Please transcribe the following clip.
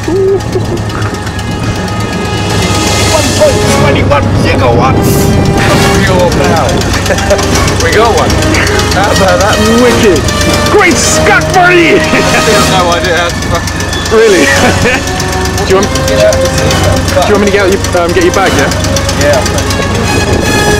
1.21 gigawatts of pure power. We got one. How about that? Wicked. Great Scott, buddy! I have no idea how to fuck it. Really? Do you want me to get your bag, yeah? Yeah.